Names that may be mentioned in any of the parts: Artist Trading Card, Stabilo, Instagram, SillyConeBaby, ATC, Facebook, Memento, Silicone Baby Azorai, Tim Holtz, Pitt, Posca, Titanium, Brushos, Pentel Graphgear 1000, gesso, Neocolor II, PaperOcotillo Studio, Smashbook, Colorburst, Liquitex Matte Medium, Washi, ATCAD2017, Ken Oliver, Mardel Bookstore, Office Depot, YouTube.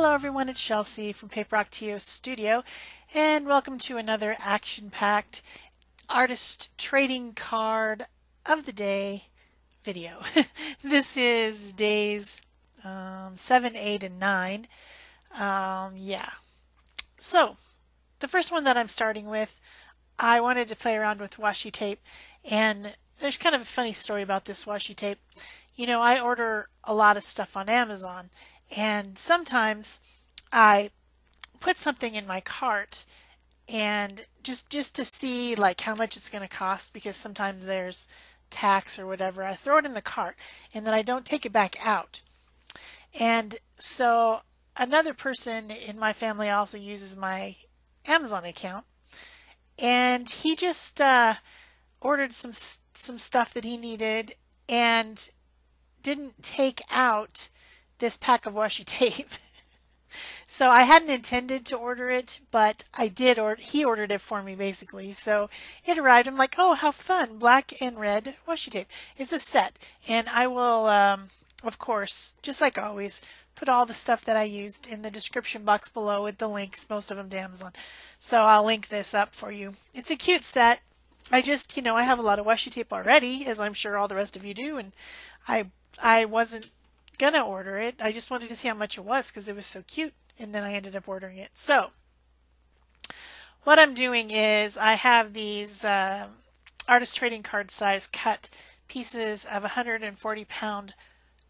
Hello everyone, it's Chelsea from PaperOcotillo Studio and welcome to another action-packed artist trading card of the day video. This is days 7, 8, and 9. So the first one that I'm starting with, I wanted to play around with washi tape, and there's kind of a funny story about this washi tape. You know, I order a lot of stuff on Amazon, and sometimes I put something in my cart and just to see like how much it's going to cost, because sometimes there's tax or whatever. I throw it in the cart and then I don't take it back out. And so another person in my family also uses my Amazon account, and he just ordered some stuff that he needed and didn't take out this pack of washi tape. So I hadn't intended to order it, but I did, or he ordered it for me basically. So it arrived. I'm like, oh, how fun, black and red washi tape. It's a set, and I will of course, just like always, put all the stuff that I used in the description box below with the links, most of them to Amazon. So I'll link this up for you. It's a cute set. I just, you know, I have a lot of washi tape already, as I'm sure all the rest of you do, and I wasn't gonna order it. I just wanted to see how much it was because it was so cute, and then I ended up ordering it. So what I'm doing is I have these artist trading card size cut pieces of 140-pound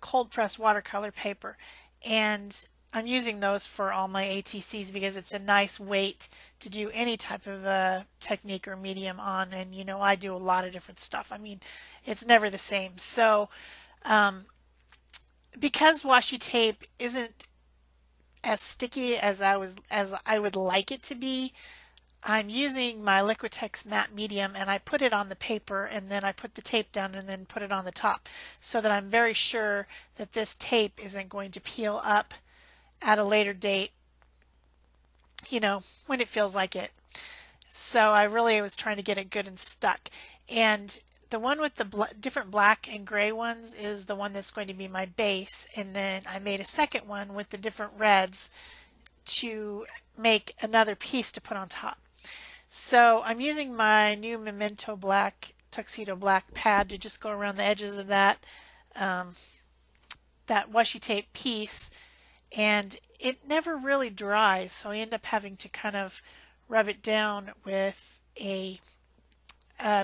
cold press watercolor paper, and I'm using those for all my ATCs because it's a nice weight to do any type of technique or medium on. And you know, I do a lot of different stuff. I mean, it's never the same. So because washi tape isn't as sticky as I would like it to be, I'm using my Liquitex Matte Medium, and I put it on the paper and then I put the tape down and then put it on the top, so that I'm very sure that this tape isn't going to peel up at a later date, you know, when it feels like it. So I really was trying to get it good and stuck. And the one with the different black and gray ones is the one that's going to be my base, and then I made a second one with the different reds to make another piece to put on top. So I'm using my new Memento black, tuxedo black pad to just go around the edges of that that washi tape piece, and it never really dries, so I end up having to kind of rub it down with a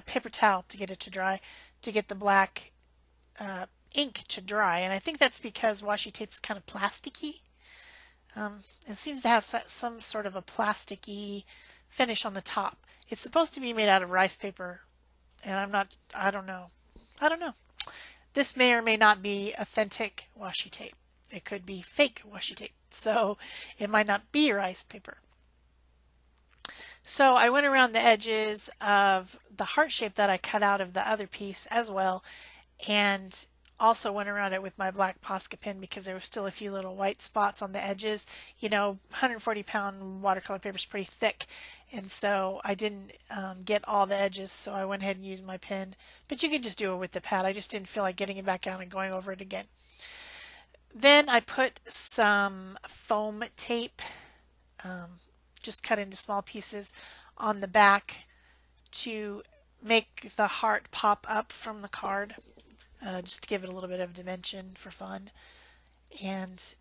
paper towel to get it to dry, to get the black ink to dry. And I think that's because washi tape is kind of plasticky. It seems to have some sort of a plasticky finish on the top. It's supposed to be made out of rice paper, and I don't know. This may or may not be authentic washi tape. It could be fake washi tape, so it might not be rice paper. So I went around the edges of the heart shape that I cut out of the other piece as well, and also went around it with my black Posca pen because there were still a few little white spots on the edges. You know, 140-pound watercolor paper is pretty thick, and so I didn't get all the edges, so I went ahead and used my pen. But you could just do it with the pad. I just didn't feel like getting it back out and going over it again. Then I put some foam tape, just cut into small pieces, on the back to make the heart pop up from the card, just to give it a little bit of dimension for fun, and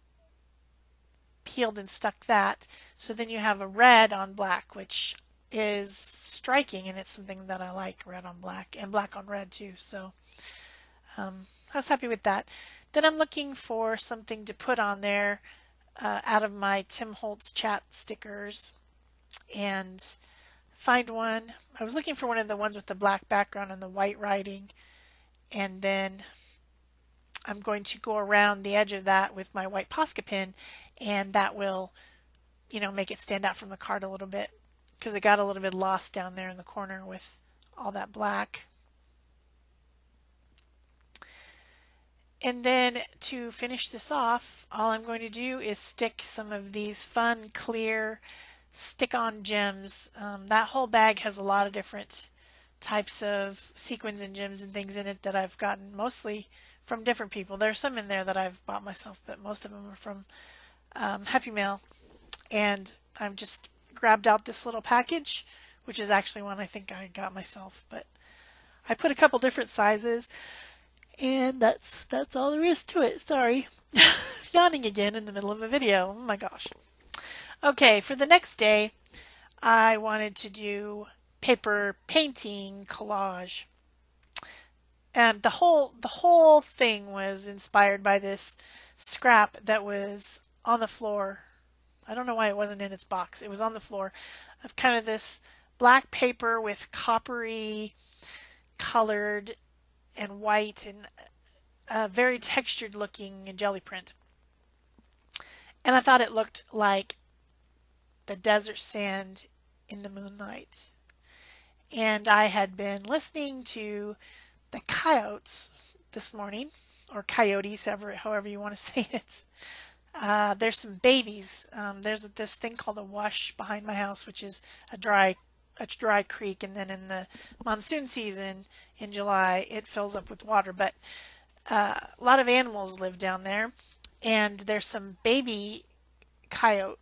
peeled and stuck that. So then you have a red on black, which is striking, and it's something that I like, red on black and black on red too. So I was happy with that. Then I'm looking for something to put on there out of my Tim Holtz chat stickers, and find one. I was looking for one of the ones with the black background and the white writing, and then I'm going to go around the edge of that with my white Posca pen, and that will, you know, make it stand out from the card a little bit, because it got a little bit lost down there in the corner with all that black. And then to finish this off, all I'm going to do is stick some of these fun clear stick-on gems. That whole bag has a lot of different types of sequins and gems and things in it that I've gotten mostly from different people. There's some in there that I've bought myself, but most of them are from Happy Mail, and I've just grabbed out this little package, which is actually one I think I got myself, but I put a couple different sizes, and that's all there is to it. Sorry. Yawning again in the middle of a video. Oh my gosh. Okay, for the next day, I wanted to do paper painting collage. The whole thing was inspired by this scrap that was on the floor. I don't know why it wasn't in its box. It was on the floor, of kind of this black paper with coppery colored and white and very textured looking jelly print. And I thought it looked like the desert sand in the moonlight. And I had been listening to the coyotes this morning, or coyotes, however you want to say it. There's some babies. There's this thing called a wash behind my house, which is a dry creek, and then in the monsoon season in July it fills up with water. But a lot of animals live down there, and there's some baby coyotes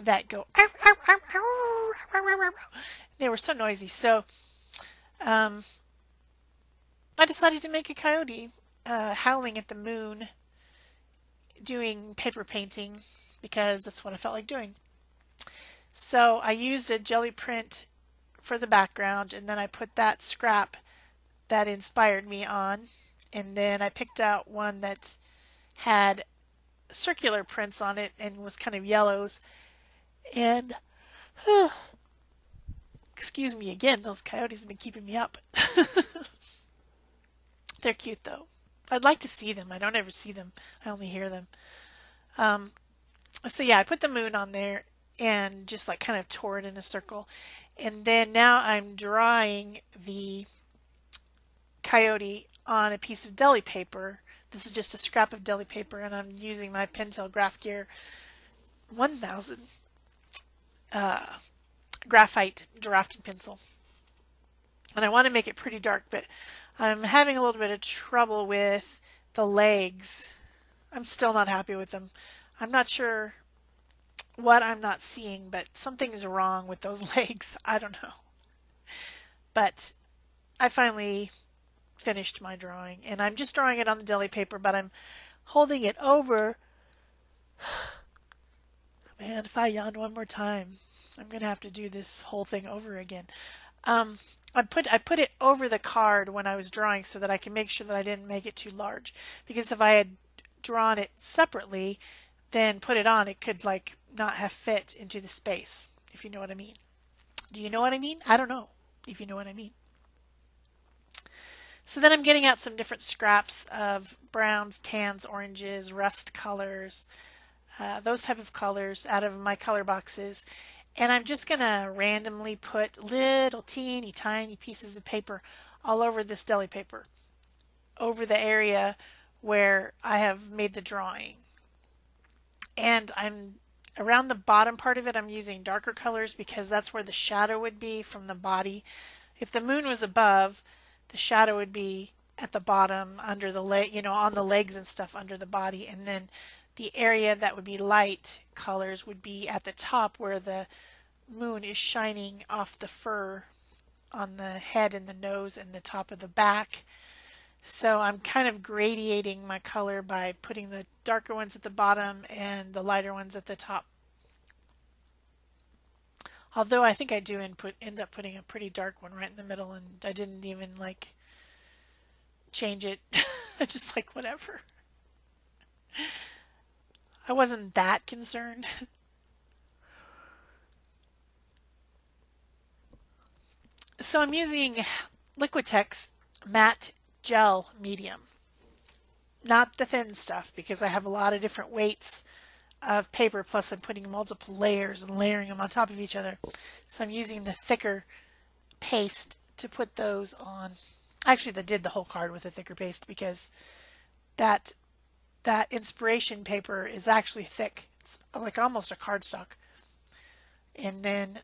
that go ow, ow, ow, ow, ow, ow, ow. They were so noisy, so I decided to make a coyote howling at the moon doing paper painting, because that's what I felt like doing. So I used a jelly print for the background, and then I put that scrap that inspired me on, and then I picked out one that had circular prints on it and was kind of yellows, and excuse me again, those coyotes have been keeping me up. They're cute though. I'd like to see them. I don't ever see them. I only hear them. So yeah, I put the moon on there and just like kind of tore it in a circle. And then now I'm drawing the coyote on a piece of deli paper. This is just a scrap of deli paper, and I'm using my Pentel Graphgear 1000 graphite drafting pencil. And I want to make it pretty dark, but I'm having a little bit of trouble with the legs. I'm still not happy with them. I'm not sure what I'm not seeing, but something's wrong with those legs. I don't know. But I finally finished my drawing, and I'm just drawing it on the deli paper, but I'm holding it over. Man, if I yawn one more time, I'm going to have to do this whole thing over again. I put it over the card when I was drawing, so that I can make sure that I didn't make it too large, because if I had drawn it separately, then put it on, it could like not have fit into the space, if you know what I mean. Do you know what I mean? I don't know if you know what I mean. So then I'm getting out some different scraps of browns, tans, oranges, rust colors, those type of colors out of my color boxes. And I'm just going to randomly put little teeny tiny pieces of paper all over this deli paper, over the area where I have made the drawing. And I'm around the bottom part of it, I'm using darker colors, because that's where the shadow would be from the body. If the moon was above, the shadow would be at the bottom, under the leg, you know, on the legs and stuff, under the body. And then the area that would be light colors would be at the top, where the moon is shining off the fur on the head and the nose and the top of the back. So I'm kind of gradiating my color by putting the darker ones at the bottom and the lighter ones at the top. Although I think I do end up putting a pretty dark one right in the middle, and I didn't even like change it. I just like whatever. I wasn't that concerned. So I'm using Liquitex Matte Gel Medium, not the thin stuff, because I have a lot of different weights of paper, plus I'm putting multiple layers and layering them on top of each other. So I'm using the thicker paste to put those on. Actually, I did the whole card with a thicker paste, because that inspiration paper is actually thick. It's like almost a cardstock. And then,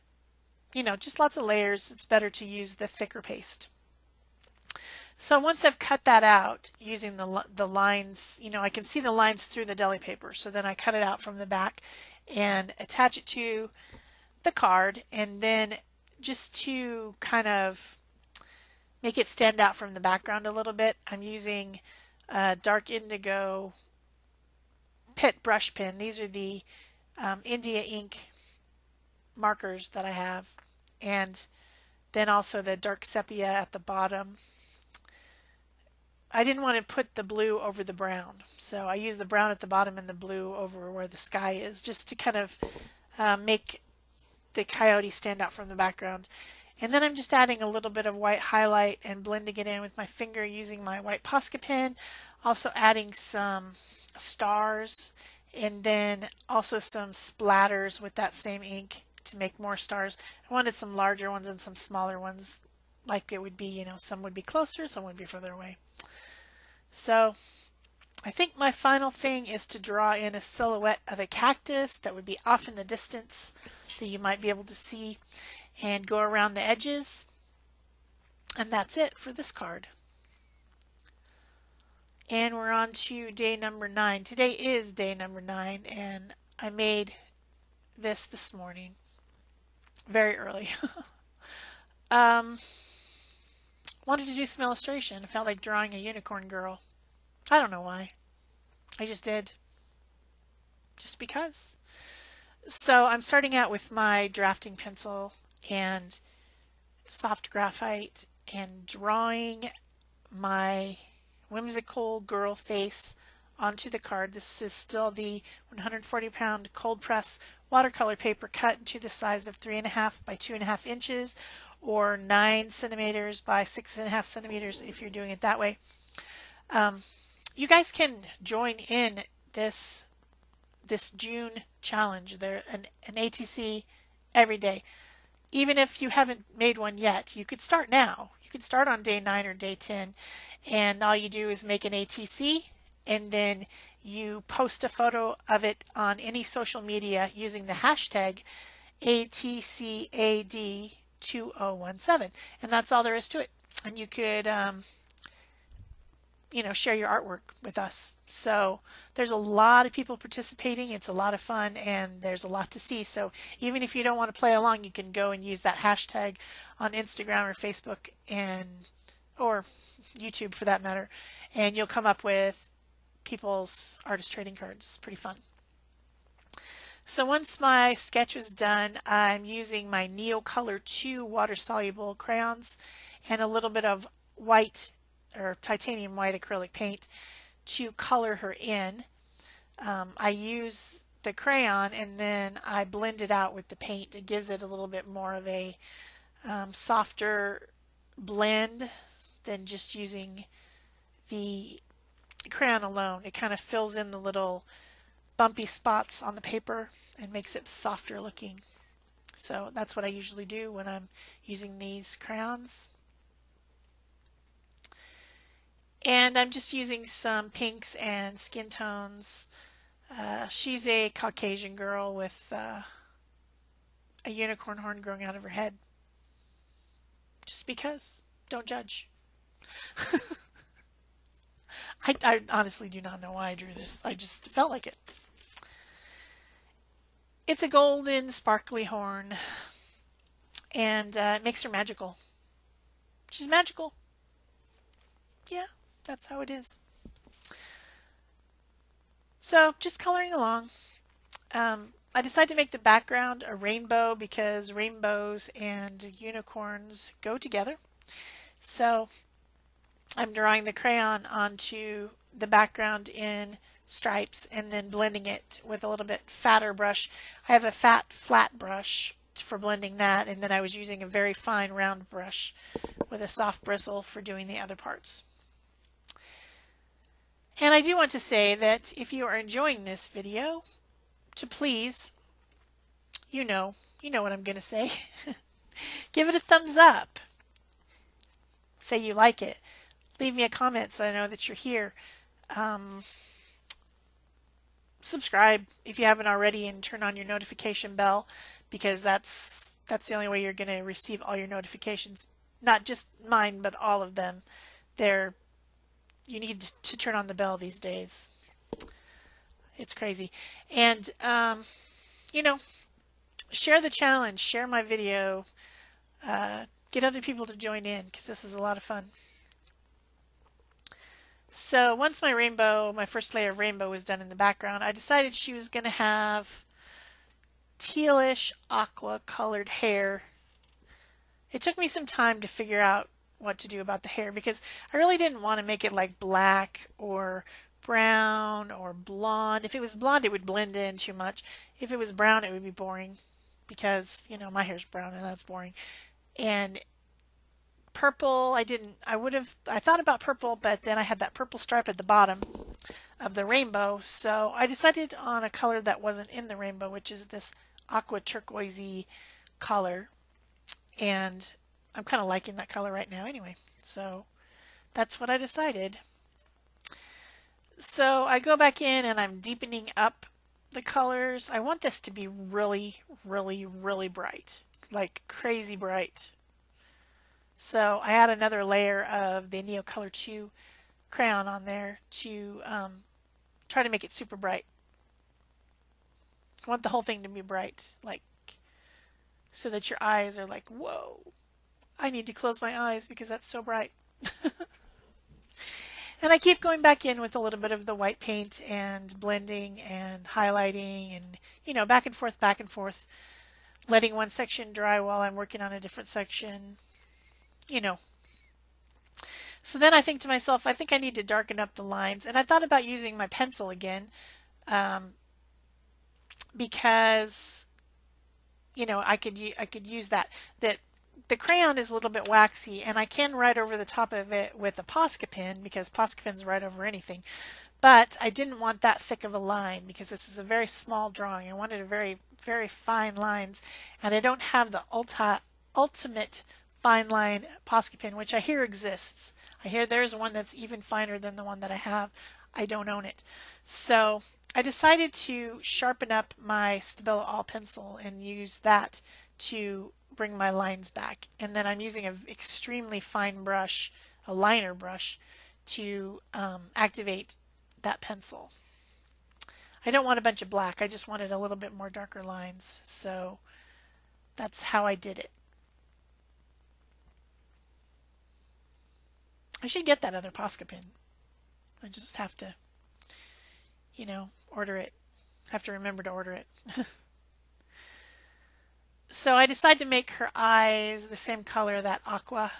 you know, just lots of layers. It's better to use the thicker paste. So once I've cut that out using the lines, you know, I can see the lines through the deli paper. So then I cut it out from the back and attach it to the card, and then just to kind of make it stand out from the background a little bit, I'm using a dark indigo Pitt brush pen. These are the India ink markers that I have, and then also the dark sepia at the bottom. I didn't want to put the blue over the brown, so I use the brown at the bottom and the blue over where the sky is, just to kind of make the coyote stand out from the background. And then I'm just adding a little bit of white highlight and blending it in with my finger using my white Posca pen, also adding some stars and then also some splatters with that same ink to make more stars. I wanted some larger ones and some smaller ones, like it would be, you know, some would be closer, some would be further away. So I think my final thing is to draw in a silhouette of a cactus that would be off in the distance that you might be able to see, and go around the edges, and that's it for this card. And we're on to day number 9. Today is day number 9, and I made this morning very early. Wanted to do some illustration. I felt like drawing a unicorn girl. I don't know why. I just did. Just because. So I'm starting out with my drafting pencil and soft graphite and drawing my whimsical girl face onto the card. This is still the 140-pound cold press watercolor paper cut into the size of 3.5 by 2.5 inches, or 9 centimeters by 6.5 centimeters if you're doing it that way. You guys can join in this June challenge. There's an ATC every day. Even if you haven't made one yet, you could start now. You could start on day 9 or day 10, and all you do is make an ATC, and then you post a photo of it on any social media using the hashtag ATCAD2017, and that's all there is to it. And you could you know, share your artwork with us. So there's a lot of people participating. It's a lot of fun, and there's a lot to see. So even if you don't want to play along, you can go and use that hashtag on Instagram or Facebook or YouTube for that matter, and you'll come up with people's artist trading cards. It's pretty fun. So once my sketch was done, I'm using my Neocolor II water-soluble crayons and a little bit of white or titanium white acrylic paint to color her in. I use the crayon and then I blend it out with the paint. It gives it a little bit more of a softer blend than just using the crayon alone. It kind of fills in the little bumpy spots on the paper and makes it softer looking. So that's what I usually do when I'm using these crayons. And I'm just using some pinks and skin tones. She's a Caucasian girl with a unicorn horn growing out of her head. Just because. Don't judge. I honestly do not know why I drew this. I just felt like it. It's a golden sparkly horn, and it makes her magical. She's magical. Yeah. That's how it is. So just coloring along. I decided to make the background a rainbow because rainbows and unicorns go together. So I'm drawing the crayon onto the background in stripes and then blending it with a little bit fatter brush. I have a flat brush for blending that, and then I was using a very fine round brush with a soft bristle for doing the other parts. And I do want to say that if you are enjoying this video, to please, you know what I'm going to say, give it a thumbs up, say you like it, leave me a comment so I know that you're here, subscribe if you haven't already, and turn on your notification bell, because that's the only way you're going to receive all your notifications, not just mine, but all of them You need to turn on the bell these days. It's crazy. And, you know, share the challenge, share my video, get other people to join in, because this is a lot of fun. So once my rainbow, my first layer of rainbow was done in the background, I decided she was going to have tealish aqua colored hair. It took me some time to figure out what to do about the hair, because I really didn't want to make it like black or brown or blonde. If it was blonde, it would blend in too much. If it was brown, it would be boring, because, you know, my hair's brown and that's boring. And purple, I thought about purple, but then I had that purple stripe at the bottom of the rainbow, so I decided on a color that wasn't in the rainbow, which is this aqua turquoisey color, and I'm kind of liking that color right now anyway, so that's what I decided. So I go back in and I'm deepening up the colors. I want this to be really, really, really bright, like crazy bright. So I add another layer of the Neocolor II crayon on there to try to make it super bright. I want the whole thing to be bright, like, so that your eyes are like, whoa, I need to close my eyes because that's so bright. And I keep going back in with a little bit of the white paint and blending and highlighting and, you know, back and forth, letting one section dry while I'm working on a different section. You know. So then I think to myself, I think I need to darken up the lines, and I thought about using my pencil again, because, you know, I could use that the crayon is a little bit waxy, and I can write over the top of it with a Posca pen, because Posca pens write over anything, but I didn't want that thick of a line, because this is a very small drawing. I wanted a very, very fine lines, and I don't have the ultimate fine line Posca pen, which I hear exists. I hear there's one that's even finer than the one that I have. I don't own it. So I decided to sharpen up my Stabilo All pencil and use that to bring my lines back. And then I'm using an extremely fine brush, a liner brush, to activate that pencil. I don't want a bunch of black. I just wanted a little bit more darker lines. So that's how I did it. I should get that other Posca pen. I just have to, you know, order it. I have to remember to order it. So I decided to make her eyes the same color, that aqua.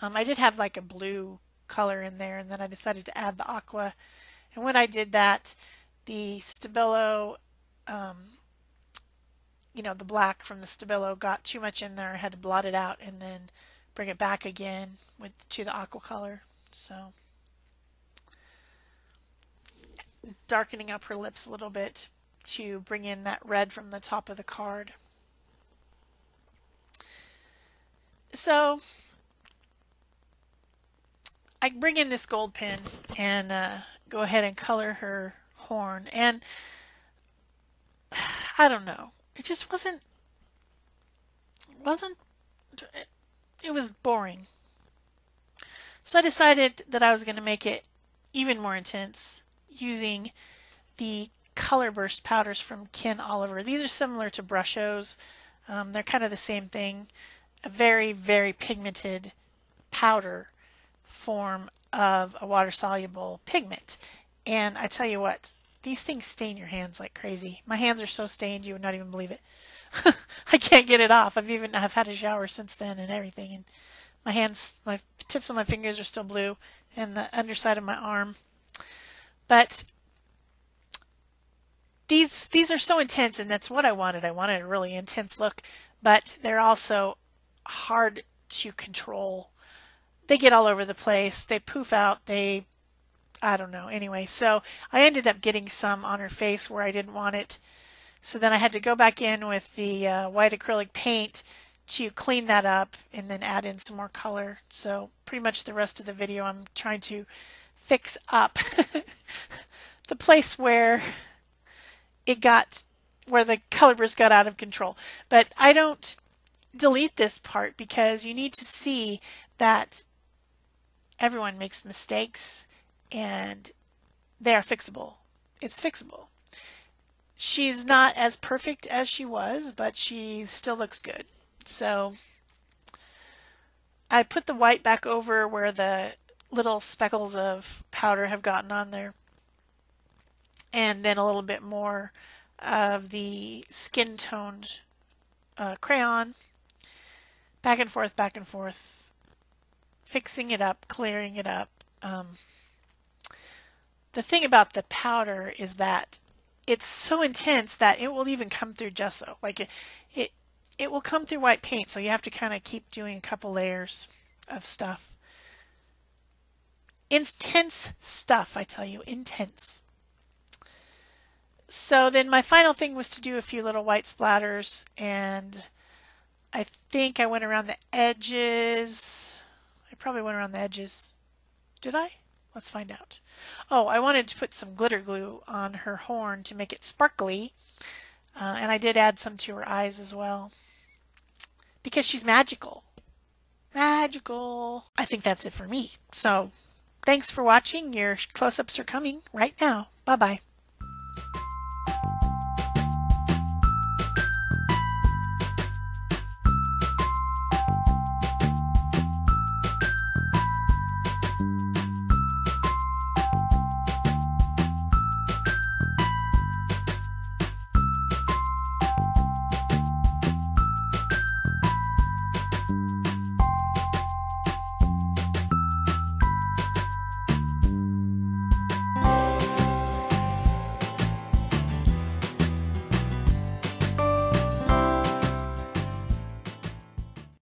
I did have like a blue color in there, and then I decided to add the aqua. And when I did that, the Stabilo, you know, the black from the Stabilo got too much in there. I had to blot it out and then bring it back again to the aqua color. So darkening up her lips a little bit to bring in that red from the top of the card. So I bring in this gold pen and go ahead and color her horn, and I don't know, it just it was boring. So I decided that I was going to make it even more intense using the Colorburst powders from Ken Oliver. These are similar to Brushos. They're kind of the same thing. A very, very pigmented powder form of a water-soluble pigment. And I tell you what, these things stain your hands like crazy. My hands are so stained you would not even believe it. I can't get it off. I've had a shower since then and everything, and my hands, my tips of my fingers are still blue, and the underside of my arm. But these are so intense, and that's what I wanted. I wanted a really intense look, but they're also hard to control. They get all over the place. They poof out. I don't know. Anyway, so I ended up getting some on her face where I didn't want it. So then I had to go back in with the white acrylic paint to clean that up and then add in some more color. So pretty much the rest of the video I'm trying to fix up the place where it got, where the Colorburst got out of control. But I don't delete this part, because you need to see that Everyone makes mistakes and they are fixable. It's fixable. She's not as perfect as she was, but she still looks good. So I put the white back over where the little speckles of powder have gotten on there, and then a little bit more of the skin toned crayon, back and forth, fixing it up, clearing it up. The thing about the powder is that it's so intense that it will even come through gesso. Like it will come through white paint, so you have to kind of keep doing a couple layers of stuff. Intense stuff, I tell you, intense. So then my final thing was to do a few little white splatters, and I think I went around the edges. I probably went around the edges. Did I? Let's find out. Oh, I wanted to put some glitter glue on her horn to make it sparkly, and I did add some to her eyes as well, because she's magical. Magical. I think that's it for me. So thanks for watching. Your close-ups are coming right now. Bye-bye.